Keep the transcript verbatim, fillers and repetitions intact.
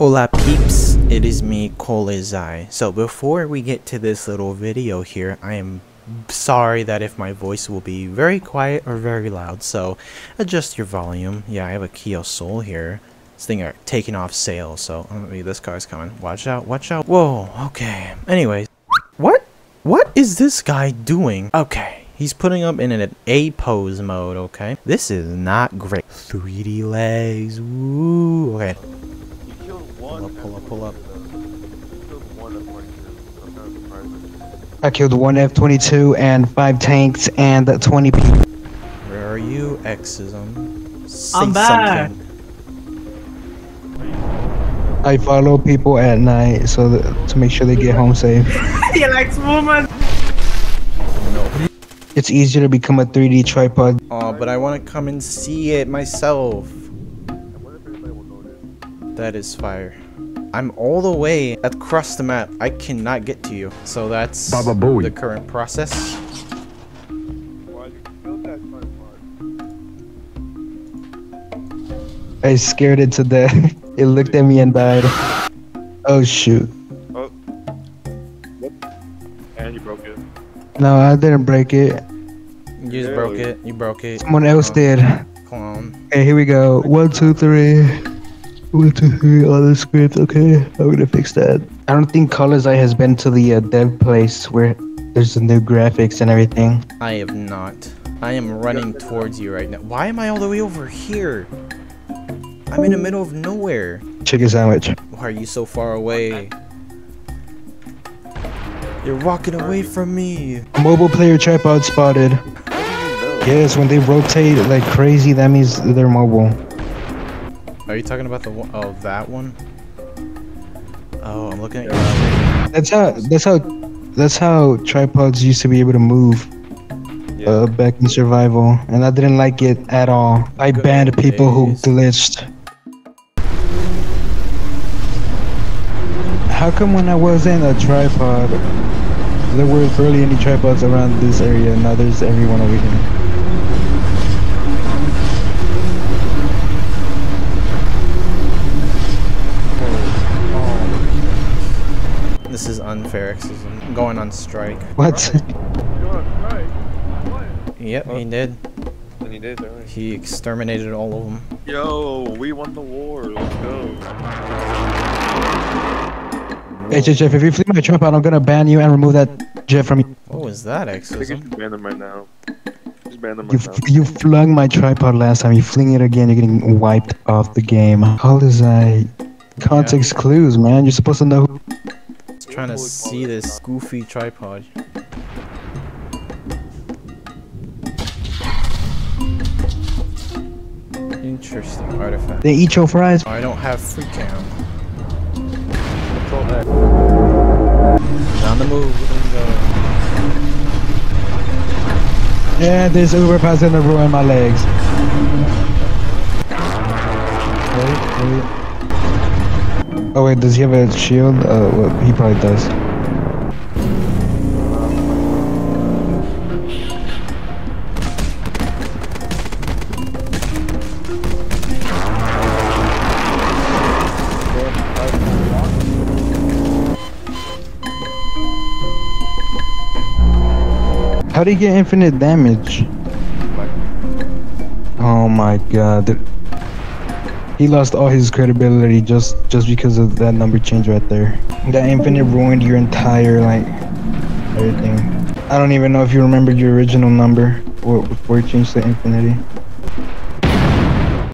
Hola peeps, it is me Colizai. So before we get to this little video here, I am sorry that if my voice will be very quiet or very loud, so adjust your volume. Yeah, I have a Kia Soul here. This thing are taking off sale, so this car's coming. Watch out, watch out. Whoa, okay. Anyways, what? What is this guy doing? Okay, he's putting up in an A pose mode, okay? This is not great. three D legs, woo, okay. Pull up, pull up, pull up. I killed one F twenty-two and five tanks and twenty people. Where are you, Xism? Say I'm back! Something. I follow people at night so that, to make sure they get home safe. He likes woman! No. It's easier to become a three D tripod. Oh, but I want to come and see it myself. That is fire. I'm all the way across the map. I cannot get to you. So that's Baba Booey. The current process. I scared it to death. It looked at me and died. Oh shoot. Oh. And you broke it. No, I didn't break it. You just broke it. You broke it. Someone else did. Clone. Hey, here we go. One, two, three. Went to hear all the scripts, okay? I'm gonna fix that. I don't think Colizai has been to the uh, dev place where there's the new graphics and everything. I have not. I am running towards you right now. Why am I all the way over here? I'm in the middle of nowhere. Chicken sandwich. Why are you so far away? You're walking away from me. Mobile player tripod spotted. Yes, when they rotate like crazy, that means they're mobile. Are you talking about the one? Oh, that one? Oh, I'm looking at you. That's how, that's how, that's how tripods used to be able to move yeah. uh, back in survival. And I didn't like it at all. I Good banned days. people who glitched. How come when I was in a tripod, there were barely any tripods around this area, and now there's everyone over here? This is unfair. I'm going on strike. What? Yep, he did. And he did, right? He exterminated all of them. Yo, we won the war. Let's go. Hey, Jeff, if you flip my tripod, I'm gonna ban you and remove that Jeff from you. What was that, X? I think you should ban him right now. Just ban him right now. You flung my tripod last time. You fling it again. You're getting wiped off the game. How does I? Context yeah. clues, man. You're supposed to know who. Trying to see this goofy tripod. Interesting artifact. They eat your fries. Oh, I don't have free cam. Control that. Down the move. Yeah, this Uber pass gonna ruin my legs. Wait, wait. Oh wait, does he have a shield? Uh, well, he probably does. How do you get infinite damage? Oh my god. He lost all his credibility just just because of that number change right there. That infinite ruined your entire like everything. I don't even know if you remember your original number or before you changed to infinity.